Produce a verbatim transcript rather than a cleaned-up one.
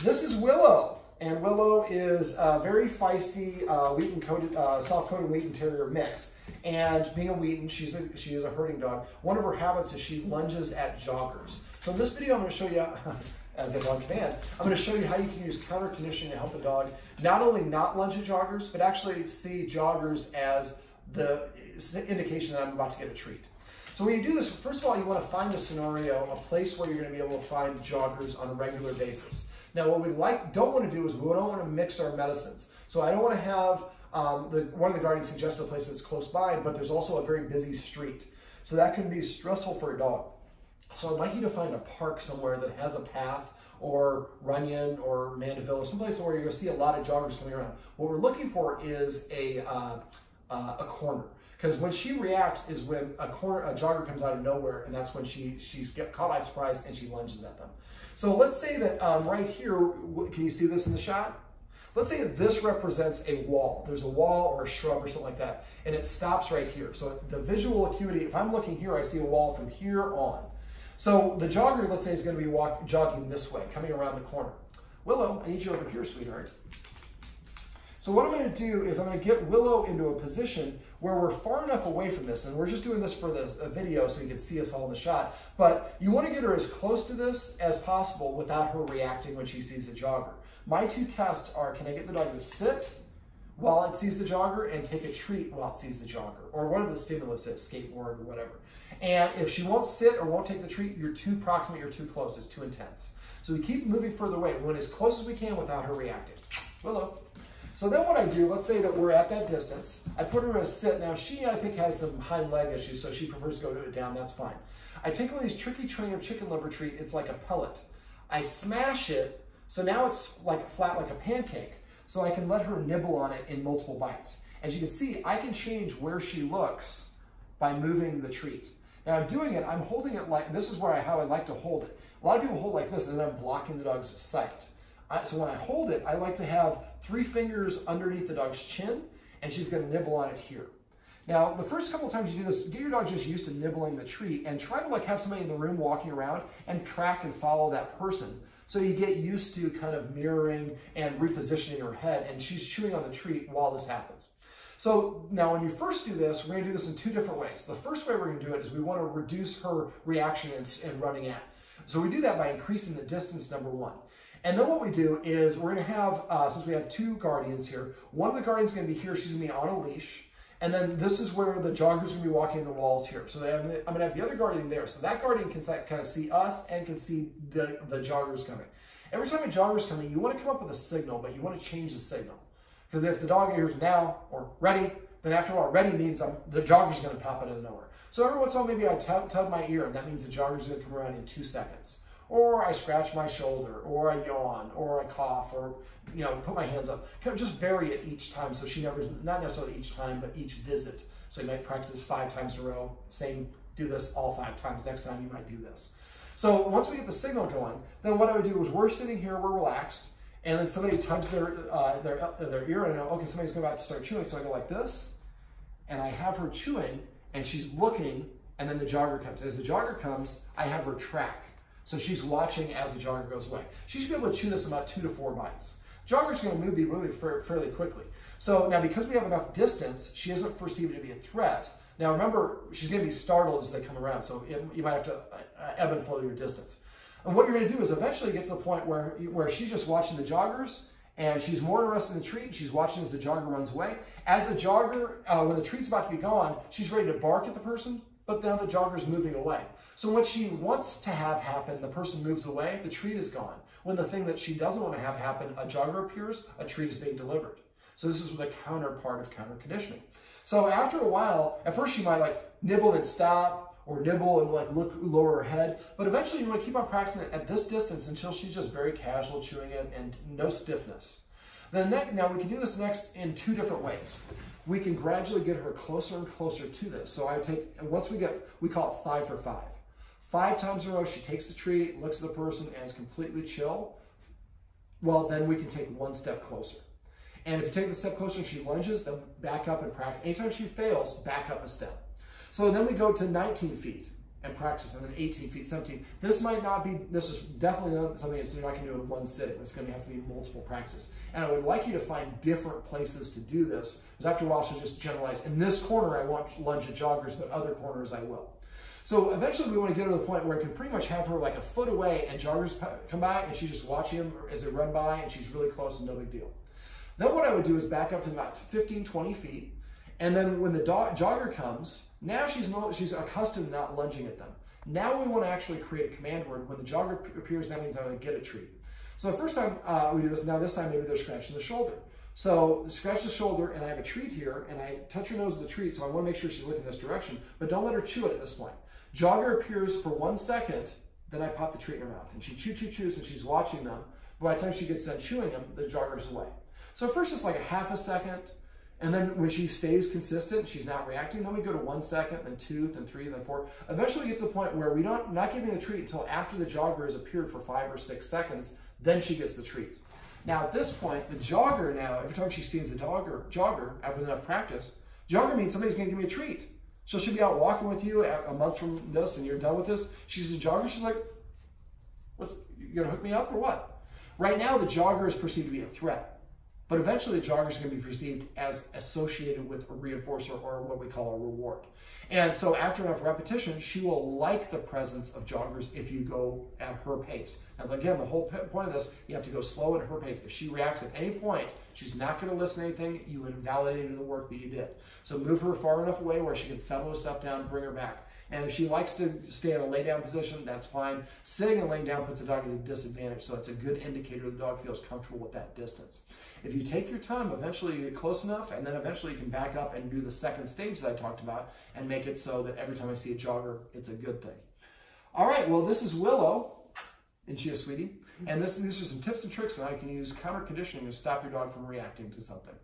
This is Willow, and Willow is a very feisty uh, Wheaton coated, uh, soft-coated Wheaton Terrier mix. And being a Wheaton, she's a, she is a herding dog. One of her habits is she lunges at joggers. So in this video, I'm going to show you, as I dog command, I'm going to show you how you can use counter conditioning to help a dog not only not lunge at joggers, but actually see joggers as the indication that I'm about to get a treat. So when you do this, first of all, you want to find a scenario, a place where you're going to be able to find joggers on a regular basis. Now, what we like don't want to do is we don't want to mix our medicines. So I don't want to have, um, the, one of the guardians suggested a place that's close by, but there's also a very busy street. So that can be stressful for a dog. So I'd like you to find a park somewhere that has a path, or Runyon or Mandeville, or someplace where you're going to see a lot of joggers coming around. What we're looking for is a, uh, uh, a corner. Because when she reacts is when a, corner, a jogger comes out of nowhere, and that's when she, she's get caught by surprise and she lunges at them. So let's say that um, right here, can you see this in the shot? Let's say that this represents a wall. There's a wall or a shrub or something like that, and it stops right here. So the visual acuity, if I'm looking here, I see a wall from here on. So the jogger, let's say, is going to be walk, jogging this way, coming around the corner. Willow, I need you over here, sweetheart. So what I'm going to do is I'm going to get Willow into a position where we're far enough away from this, and we're just doing this for this a video so you can see us all in the shot, but you want to get her as close to this as possible without her reacting when she sees a jogger. My two tests are, can I get the dog to sit while it sees the jogger and take a treat while it sees the jogger, or whatever the stimulus is, skateboard or whatever. And if she won't sit or won't take the treat, you're too proximate, you're too close, it's too intense. So we keep moving further away, we're as close as we can without her reacting. Willow. So then what I do, let's say that we're at that distance, I put her in a sit. Now she, I think, has some hind leg issues, so she prefers to go to it down, that's fine. I take one of these Tricky Trainer chicken liver treat, it's like a pellet. I smash it, so now it's like flat like a pancake, so I can let her nibble on it in multiple bites. As you can see, I can change where she looks by moving the treat. Now I'm doing it, I'm holding it like, this is where I, how I like to hold it. A lot of people hold like this, and then I'm blocking the dog's sight. So when I hold it, I like to have three fingers underneath the dog's chin, and she's going to nibble on it here. Now, the first couple of times you do this, get your dog just used to nibbling the treat, and try to like have somebody in the room walking around and track and follow that person. So you get used to kind of mirroring and repositioning her head, and she's chewing on the treat while this happens. So now when you first do this, we're going to do this in two different ways. The first way we're going to do it is we want to reduce her reaction and, and running at. So we do that by increasing the distance, number one. And then what we do is we're going to have, uh, since we have two guardians here, one of the guardians is going to be here, she's going to be on a leash, and then this is where the jogger's going to be walking in the walls here. So I'm going to have the other guardian there, so that guardian can kind of see us and can see the, the joggers coming. Every time a jogger's coming, you want to come up with a signal, but you want to change the signal. Because if the dog hears now, or ready, then after all, ready means I'm, the jogger's going to pop out of nowhere. So every once in a while, maybe I tug, tug my ear, and that means the jogger's going to come around in two seconds. Or I scratch my shoulder, or I yawn, or I cough, or, you know, put my hands up. Just vary it each time, so she never, not necessarily each time, but each visit. So you might practice this five times in a row, same, do this all five times. Next time you might do this. So once we get the signal going, then what I would do is we're sitting here, we're relaxed, and then somebody tugs their, uh, their, uh, their ear, and I know, okay, somebody's going to start chewing, so I go like this, and I have her chewing, and she's looking, and then the jogger comes. As the jogger comes, I have her track. So she's watching as the jogger goes away. She should be able to chew this about two to four bites. Jogger's going to move the moving fairly quickly. So now because we have enough distance, she isn't perceived to be a threat. Now remember, she's going to be startled as they come around, so it, you might have to ebb and flow your distance. And what you're going to do is eventually get to the point where, where she's just watching the joggers, and she's more interested in the treat. She's watching as the jogger runs away. As the jogger, uh, when the treat's about to be gone, she's ready to bark at the person, but now the jogger's moving away. So what she wants to have happen, the person moves away, the treat is gone. When the thing that she doesn't want to have happen, a jogger appears, a treat is being delivered. So this is the counterpart of counter conditioning. So after a while, at first she might like nibble and stop, or nibble and like look, lower her head, but eventually you want to keep on practicing it at this distance until she's just very casual chewing it and no stiffness. Then that, now we can do this next in two different ways. We can gradually get her closer and closer to this. So I take, and once we get, we call it five for five. Five times in a row, she takes the treat, looks at the person, and is completely chill. Well, then we can take one step closer. And if you take the step closer and she lunges, then back up and practice. Anytime she fails, back up a step. So then we go to nineteen feet. and practice them at eighteen feet, seventeen. This might not be, this is definitely not something that's not can do in one sitting. It's gonna have to be multiple practice. And I would like you to find different places to do this, because after a while she'll just generalize. In this corner, I want lunge at joggers, but other corners I will. So eventually we wanna get her to the point where I can pretty much have her like a foot away and joggers come by and she's just watching them as they run by and she's really close and no big deal. Then what I would do is back up to about fifteen, twenty feet. And then when the dog, jogger comes, now she's, not, she's accustomed to not lunging at them. Now we want to actually create a command word. When the jogger appears, that means I'm going to get a treat. So the first time uh, we do this, now this time maybe they're scratching the shoulder. So scratch the shoulder and I have a treat here and I touch her nose with a treat, so I want to make sure she's looking this direction, but don't let her chew it at this point. Jogger appears for one second, then I pop the treat in her mouth and she chew, chew, chews and she's watching them. By the time she gets done chewing them, the jogger's away. So first it's like a half a second, and then when she stays consistent, she's not reacting, then we go to one second, then two, then three, then four. Eventually it gets to the point where we don't not giving the treat until after the jogger has appeared for five or six seconds, then she gets the treat. Now at this point, the jogger now, every time she sees the dogger, jogger, after enough practice, jogger means somebody's gonna give me a treat. So she'll be out walking with you a month from this and you're done with this. She sees a jogger, she's like, what's, you gonna hook me up or what? Right now the jogger is perceived to be a threat. But eventually the jogger is going to be perceived as associated with a reinforcer or what we call a reward. And so after enough repetition, she will like the presence of joggers if you go at her pace. And again, the whole point of this, you have to go slow at her pace. If she reacts at any point, she's not going to listen to anything. You invalidated the work that you did. So move her far enough away where she can settle herself down, bring her back. And if she likes to stay in a lay down position, that's fine. Sitting and laying down puts the dog at a disadvantage, so it's a good indicator the dog feels comfortable with that distance. If you take your time, eventually you get close enough, and then eventually you can back up and do the second stage that I talked about and make it so that every time I see a jogger, it's a good thing. All right, well, this is Willow, and she is sweetie, and this, these are some tips and tricks on how you can use counter conditioning to stop your dog from reacting to something.